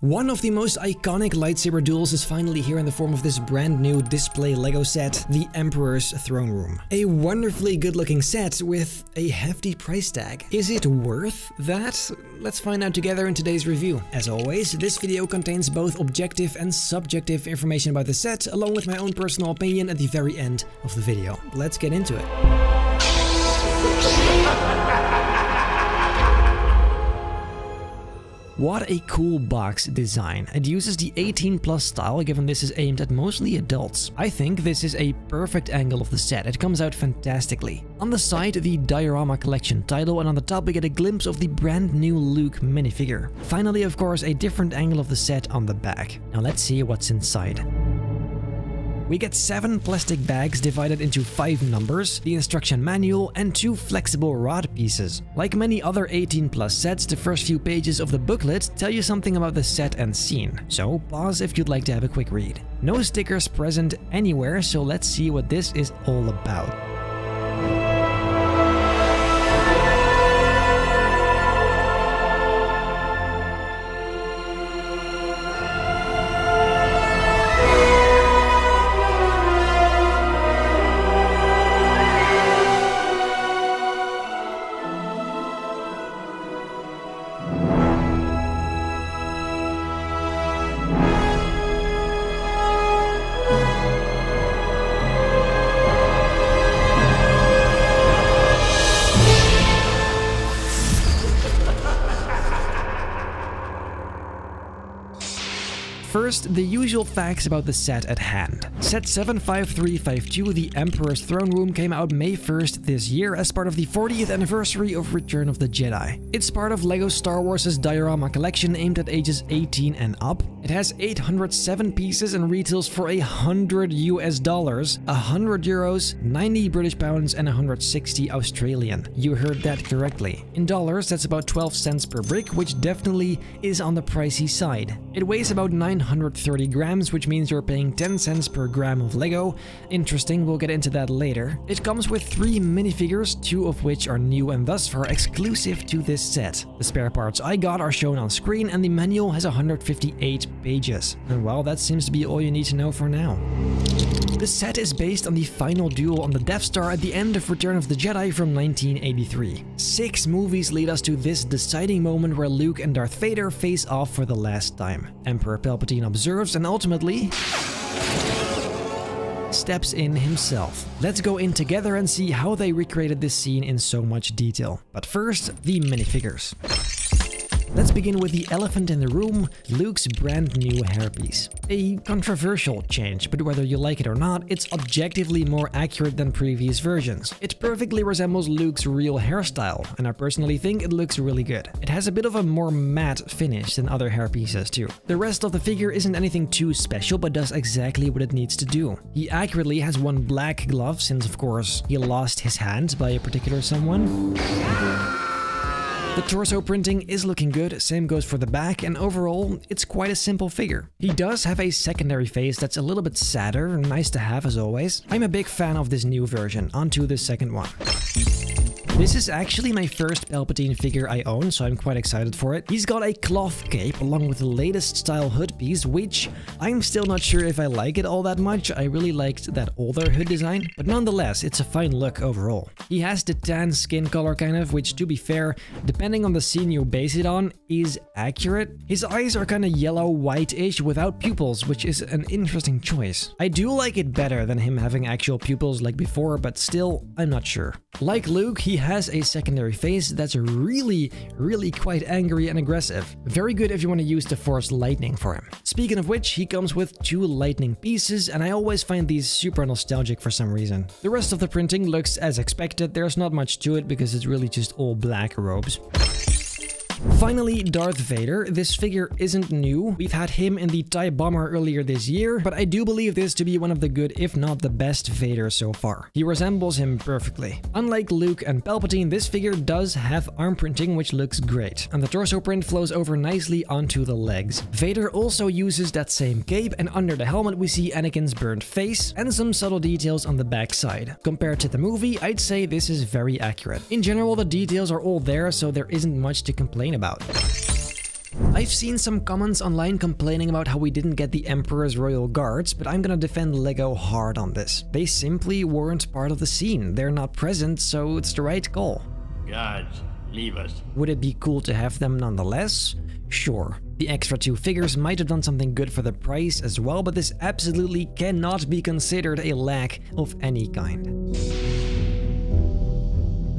One of the most iconic lightsaber duels is finally here in the form of this brand new display LEGO set, the Emperor's Throne Room. A wonderfully good looking set with a hefty price tag. Is it worth that? Let's find out together in today's review. As always, this video contains both objective and subjective information about the set, along with my own personal opinion at the very end of the video. Let's get into it. What a cool box design. It uses the 18+ style, given this is aimed at mostly adults. I think this is a perfect angle of the set. It comes out fantastically. On the side, the Diorama collection title, and on the top we get a glimpse of the brand new Luke minifigure. Finally, of course, a different angle of the set on the back. Now let's see what's inside. We get 7 plastic bags divided into 5 numbers, the instruction manual, and 2 flexible rod pieces. Like many other 18+ sets, the first few pages of the booklet tell you something about the set and scene, so pause if you'd like to have a quick read. No stickers present anywhere, so let's see what this is all about. First, the usual facts about the set at hand. Set 75352, the Emperor's Throne Room, came out May 1st this year as part of the 40th anniversary of Return of the Jedi. It's part of LEGO Star Wars' Diorama collection aimed at ages 18 and up. It has 807 pieces and retails for $100 US, 100 euros, 90 British pounds, and 160 Australian. You heard that correctly. In dollars, that's about 12 cents per brick, which definitely is on the pricey side. It weighs about 930 grams, which means you're paying 10 cents per gram of LEGO. Interesting, we'll get into that later. It comes with 3 minifigures, 2 of which are new and thus far exclusive to this set. The spare parts I got are shown on screen, and the manual has 158 pages. And well, that seems to be all you need to know for now. The set is based on the final duel on the Death Star at the end of Return of the Jedi from 1983. 6 movies lead us to this deciding moment where Luke and Darth Vader face off for the last time. Emperor Palpatine observes and ultimately steps in himself. Let's go in together and see how they recreated this scene in so much detail. But first, the minifigures. Let's begin with the elephant in the room, Luke's brand new hairpiece. A controversial change, but whether you like it or not, it's objectively more accurate than previous versions. It perfectly resembles Luke's real hairstyle, and I personally think it looks really good. It has a bit of a more matte finish than other hairpieces too. The rest of the figure isn't anything too special, but does exactly what it needs to do. He accurately has one black glove, since of course he lost his hand by a particular someone. The torso printing is looking good, same goes for the back, and overall, it's quite a simple figure. He does have a secondary face that's a little bit sadder, nice to have as always. I'm a big fan of this new version. Onto the second one. This is actually my first Palpatine figure I own, so I'm quite excited for it. He's got a cloth cape along with the latest style hood piece, which I'm still not sure if I like it all that much. I really liked that older hood design, but nonetheless, it's a fine look overall. He has the tan skin color kind of, which to be fair, depending on the scene you base it on, is accurate. His eyes are kind of yellow white-ish without pupils, which is an interesting choice. I do like it better than him having actual pupils like before, but still, I'm not sure. Like Luke, he has a secondary face that's really quite angry and aggressive. Very good if you want to use the Force lightning for him. Speaking of which, he comes with 2 lightning pieces, and I always find these super nostalgic for some reason. The rest of the printing looks as expected. There's not much to it because it's really just all black robes. Finally, Darth Vader. This figure isn't new. We've had him in the TIE Bomber earlier this year, but I do believe this to be one of the good, if not the best Vader so far. He resembles him perfectly. Unlike Luke and Palpatine, this figure does have arm printing, which looks great, and the torso print flows over nicely onto the legs. Vader also uses that same cape, and under the helmet we see Anakin's burnt face and some subtle details on the backside. Compared to the movie, I'd say this is very accurate. In general, the details are all there, so there isn't much to complain about. I've seen some comments online complaining about how we didn't get the Emperor's Royal Guards, but I'm gonna defend LEGO hard on this. They simply weren't part of the scene, they're not present, so it's the right call. Guards, leave us. Would it be cool to have them nonetheless? Sure. The extra two figures might have done something good for the price as well, but this absolutely cannot be considered a lack of any kind.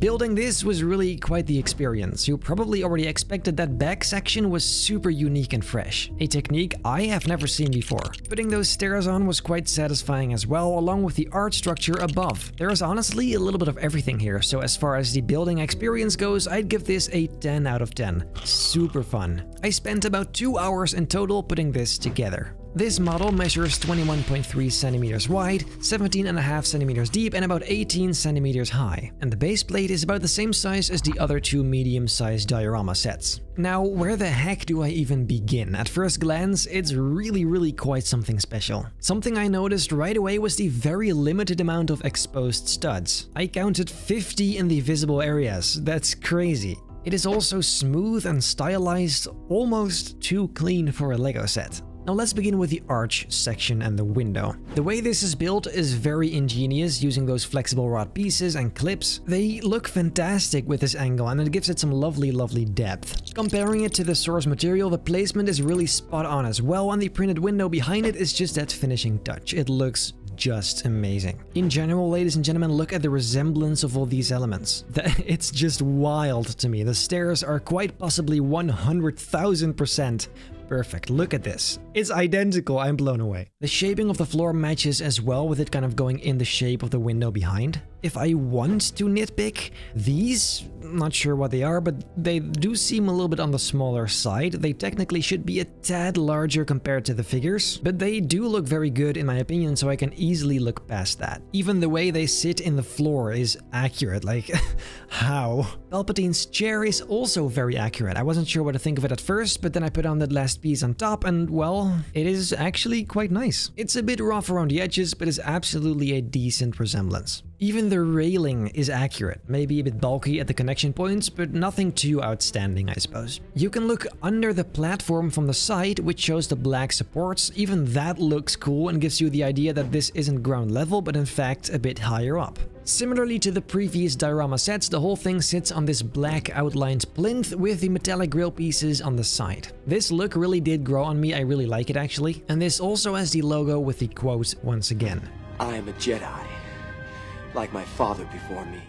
Building this was really quite the experience. You probably already expected that back section was super unique and fresh, a technique I have never seen before. Putting those stairs on was quite satisfying as well, along with the art structure above. There is honestly a little bit of everything here, so as far as the building experience goes, I'd give this a 10 out of 10. Super fun. I spent about 2 hours in total putting this together. This model measures 21.3 centimeters wide, 17.5 centimeters deep, and about 18 centimeters high. And the base plate is about the same size as the other two medium-sized diorama sets. Now, where the heck do I even begin? At first glance, it's really quite something special. Something I noticed right away was the very limited amount of exposed studs. I counted 50 in the visible areas. That's crazy. It is also smooth and stylized, almost too clean for a LEGO set. Now let's begin with the arch section and the window. The way this is built is very ingenious, using those flexible rod pieces and clips. They look fantastic with this angle and it gives it some lovely depth. Comparing it to the source material, the placement is really spot on as well, and the printed window behind it is just that finishing touch. It looks just amazing. In general, ladies and gentlemen, look at the resemblance of all these elements. It's just wild to me. The stairs are quite possibly 100,000% perfect. Look at this. It's identical. I'm blown away. The shaping of the floor matches as well, with it kind of going in the shape of the window behind. If I want to nitpick, these, not sure what they are, but they do seem a little bit on the smaller side. They technically should be a tad larger compared to the figures, but they do look very good in my opinion, so I can easily look past that. Even the way they sit in the floor is accurate, like, how? Palpatine's chair is also very accurate. I wasn't sure what to think of it at first, but then I put on that last piece on top and, well, it is actually quite nice. It's a bit rough around the edges, but it's absolutely a decent resemblance. Even the railing is accurate, maybe a bit bulky at the connection points, but nothing too outstanding, I suppose. You can look under the platform from the side, which shows the black supports. Even that looks cool and gives you the idea that this isn't ground level, but in fact a bit higher up. Similarly to the previous diorama sets, the whole thing sits on this black outlined plinth with the metallic grill pieces on the side. This look really did grow on me, I really like it actually. And this also has the logo with the quote once again. I am a Jedi. Like my father before me.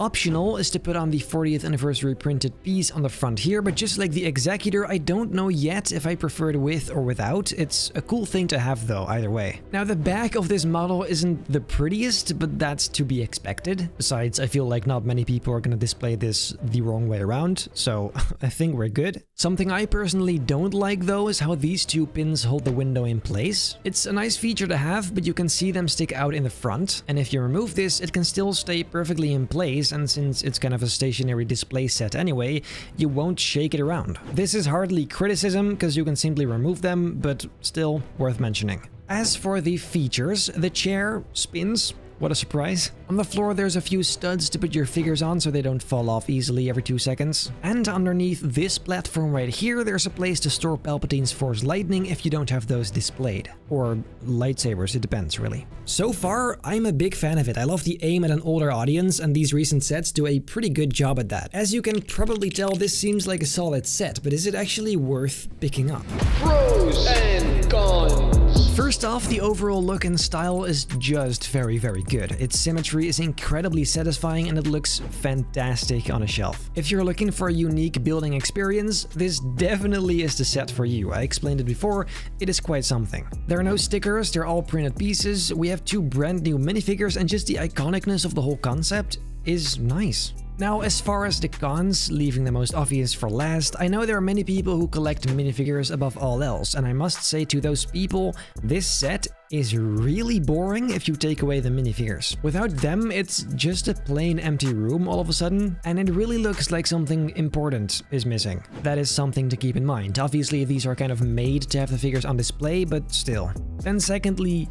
Optional is to put on the 40th anniversary printed piece on the front here, but just like the Executor, I don't know yet if I prefer it with or without. It's a cool thing to have though, either way. Now the back of this model isn't the prettiest, but that's to be expected. Besides, I feel like not many people are gonna display this the wrong way around, so I think we're good. Something I personally don't like though is how these two pins hold the window in place. It's a nice feature to have, but you can see them stick out in the front, and if you remove this, it can still stay perfectly in place. And since it's kind of a stationary display set anyway, you won't shake it around. This is hardly criticism, because you can simply remove them, but still worth mentioning. As for the features, the chair spins. What a surprise. On the floor there's a few studs to put your figures on so they don't fall off easily every 2 seconds. And underneath this platform right here there's a place to store Palpatine's Force Lightning if you don't have those displayed. Or lightsabers, it depends really. So far, I'm a big fan of it. I love the aim at an older audience and these recent sets do a pretty good job at that. As you can probably tell, this seems like a solid set, but is it actually worth picking up? Pros and cons. First off, the overall look and style is just very good. Its symmetry is incredibly satisfying and it looks fantastic on a shelf. If you're looking for a unique building experience, this definitely is the set for you. I explained it before, it is quite something. There are no stickers, they're all printed pieces, we have two brand new minifigures, and just the iconicness of the whole concept is nice. Now, as far as the cons, leaving the most obvious for last, I know there are many people who collect minifigures above all else, and I must say to those people, this set is really boring if you take away the minifigures. Without them, it's just a plain empty room all of a sudden, and it really looks like something important is missing. That is something to keep in mind. Obviously, these are kind of made to have the figures on display, but still. Then secondly,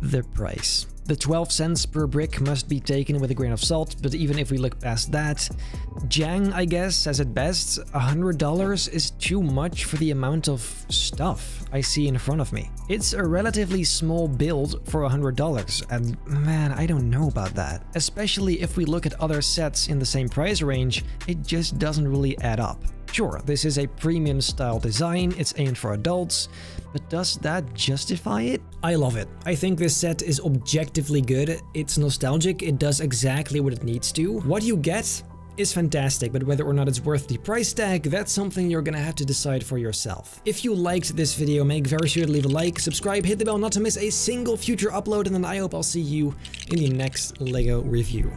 the price. The 12 cents per brick must be taken with a grain of salt, but even if we look past that, Jang, I guess, says it best, $100 is too much for the amount of stuff I see in front of me. It's a relatively small build for $100, and man, I don't know about that. Especially if we look at other sets in the same price range, it just doesn't really add up. Sure, this is a premium style design, it's aimed for adults, but does that justify it? I love it. I think this set is objectively good, it's nostalgic, it does exactly what it needs to. What you get is fantastic, but whether or not it's worth the price tag, that's something you're gonna have to decide for yourself. If you liked this video, make very sure to leave a like, subscribe, hit the bell not to miss a single future upload, and then I hope I'll see you in the next LEGO review.